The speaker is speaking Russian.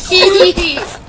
Сиди.